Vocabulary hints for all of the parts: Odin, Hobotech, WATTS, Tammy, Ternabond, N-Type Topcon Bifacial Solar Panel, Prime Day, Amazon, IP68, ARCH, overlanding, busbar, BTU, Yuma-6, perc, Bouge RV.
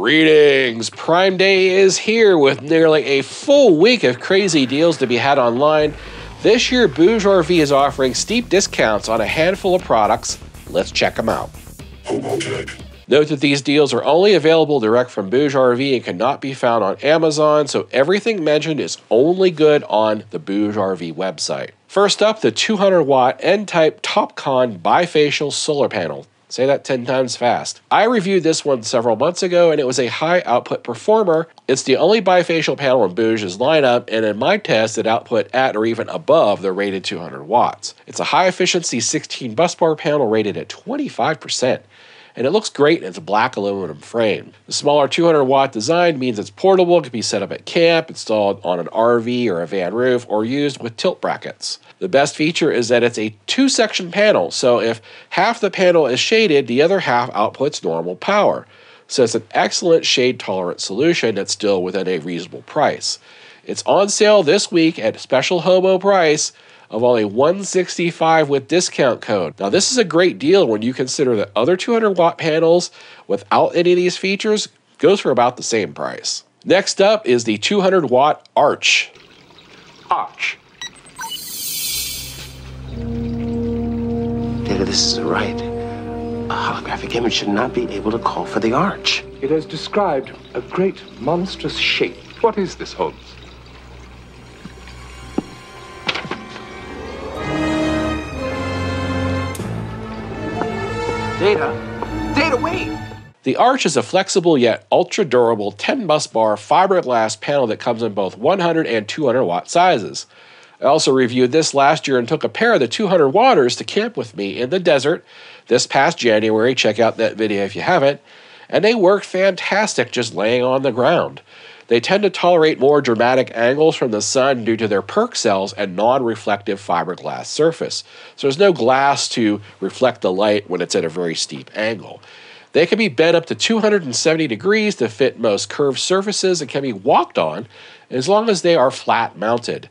Greetings! Prime Day is here with nearly a full week of crazy deals to be had online. This year, Bouge RV is offering steep discounts on a handful of products. Let's check them out. Note that these deals are only available direct from Bouge RV and cannot be found on Amazon, so everything mentioned is only good on the Bouge RV website. First up, the 200-watt N-Type Topcon Bifacial Solar Panel. Say that 10 times fast. I reviewed this one several months ago and it was a high output performer. It's the only bifacial panel in Bouge's lineup, and in my test it output at or even above the rated 200 watts. It's a high efficiency 16 busbar panel rated at 25%. And it looks great in its black aluminum frame. The smaller 200 watt design means it's portable, can be set up at camp, installed on an RV or a van roof, or used with tilt brackets. The best feature is that it's a two-section panel, so if half the panel is shaded, the other half outputs normal power. So it's an excellent shade-tolerant solution that's still within a reasonable price. It's on sale this week at a special hobo price of only $165 with discount code. Now this is a great deal when you consider that other 200 watt panels without any of these features goes for about the same price. Next up is the 200 watt ARCH. ARCH. David, this is a right. A holographic image should not be able to call for the ARCH. It has described a great monstrous shape. What is this, Holmes? Data, wait! The ARCH is a flexible yet ultra-durable 10-busbar fiberglass panel that comes in both 100 and 200-watt sizes. I also reviewed this last year and took a pair of the 200 watters to camp with me in the desert this past January. Check out that video if you haven't. And they worked fantastic just laying on the ground. They tend to tolerate more dramatic angles from the sun due to their perc cells and non-reflective fiberglass surface. So there's no glass to reflect the light when it's at a very steep angle. They can be bent up to 270 degrees to fit most curved surfaces and can be walked on as long as they are flat mounted.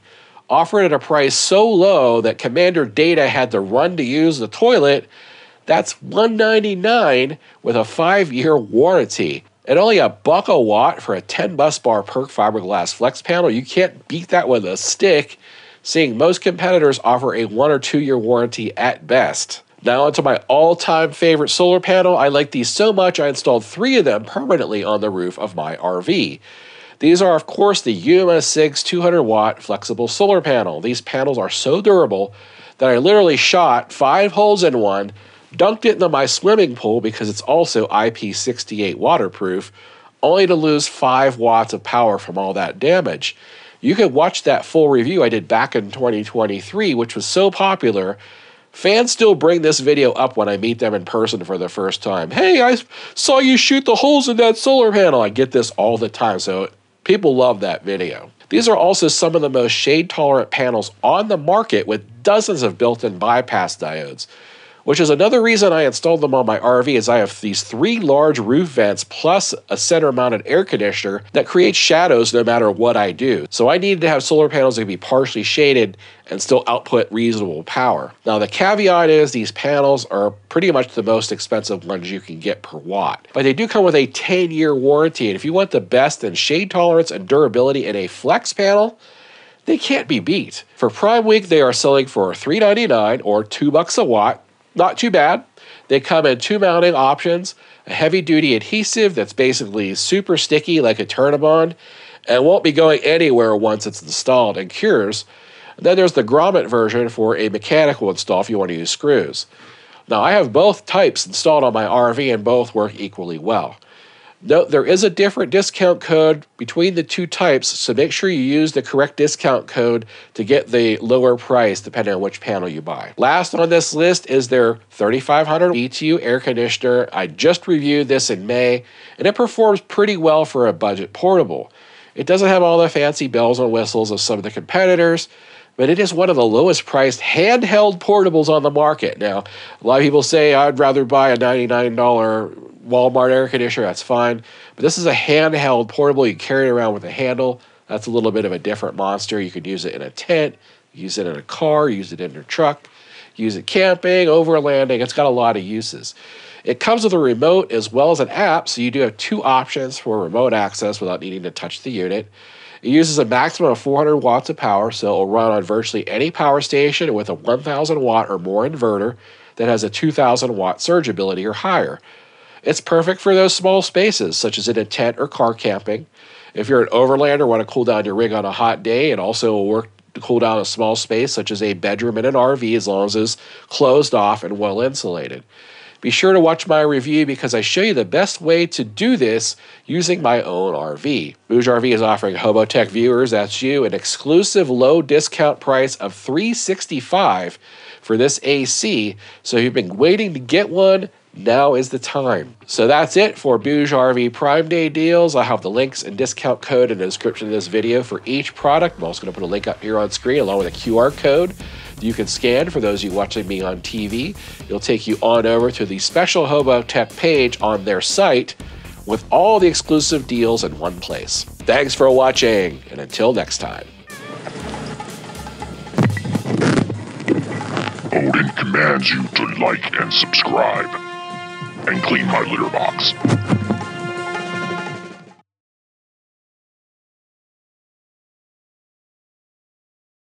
Offered at a price so low that Commander Data had to run to use the toilet, that's $199 with a 5-year warranty. At only $1 a watt for a 10 busbar perc fiberglass flex panel, you can't beat that with a stick, seeing most competitors offer a 1 or 2 year warranty at best. Now onto my all-time favorite solar panel. I like these so much I installed 3 of them permanently on the roof of my RV. These are, of course, the Yuma-6 200 watt flexible solar panel. These panels are so durable that I literally shot 5 holes in one, dunked it into my swimming pool because it's also IP68 waterproof, only to lose 5 watts of power from all that damage. You can watch that full review I did back in 2023, which was so popular. Fans still bring this video up when I meet them in person for the first time. Hey, I saw you shoot the holes in that solar panel. I get this all the time, so people love that video. These are also some of the most shade-tolerant panels on the market with dozens of built-in bypass diodes, which is another reason I installed them on my RV, is I have these 3 large roof vents plus a center-mounted air conditioner that creates shadows no matter what I do. So I needed to have solar panels that can be partially shaded and still output reasonable power. Now the caveat is these panels are pretty much the most expensive ones you can get per watt, but they do come with a 10-year warranty, and if you want the best in shade tolerance and durability in a flex panel, they can't be beat. For Prime Week, they are selling for $3.99 or $2 a watt. Not too bad. They come in 2 mounting options, a heavy-duty adhesive that's basically super sticky like a Ternabond and won't be going anywhere once it's installed and cures. And then there's the grommet version for a mechanical install if you want to use screws. Now I have both types installed on my RV and both work equally well. Note there is a different discount code between the 2 types, so make sure you use the correct discount code to get the lower price depending on which panel you buy. Last on this list is their 3500 BTU air conditioner. I just reviewed this in May, and it performs pretty well for a budget portable. It doesn't have all the fancy bells and whistles of some of the competitors, but it is one of the lowest priced handheld portables on the market. Now, a lot of people say I'd rather buy a $99 Walmart air conditioner, that's fine. But this is a handheld portable. You carry it around with a handle. That's a little bit of a different monster. You could use it in a tent, use it in a car, use it in your truck, use it camping, overlanding. It's got a lot of uses. It comes with a remote as well as an app, so you do have two options for remote access without needing to touch the unit. It uses a maximum of 400 watts of power, so it will run on virtually any power station with a 1,000 watt or more inverter that has a 2,000 watt surge ability or higher. It's perfect for those small spaces, such as in a tent or car camping. If you're an overlander, want to cool down your rig on a hot day, and also will work to cool down a small space, such as a bedroom in an RV, as long as it's closed off and well insulated. Be sure to watch my review because I show you the best way to do this using my own RV. Bouge RV is offering Hobotech viewers, that's you, an exclusive low discount price of $365 for this AC. So if you've been waiting to get one, now is the time. So that's it for Bouge RV Prime Day deals. I'll have the links and discount code in the description of this video for each product. I'm also going to put a link up here on screen along with a QR code you can scan for those of you watching me on TV. It'll take you on over to the special Hobotech page on their site with all the exclusive deals in one place. Thanks for watching, and until next time. Odin commands you to like and subscribe. And clean my litter box.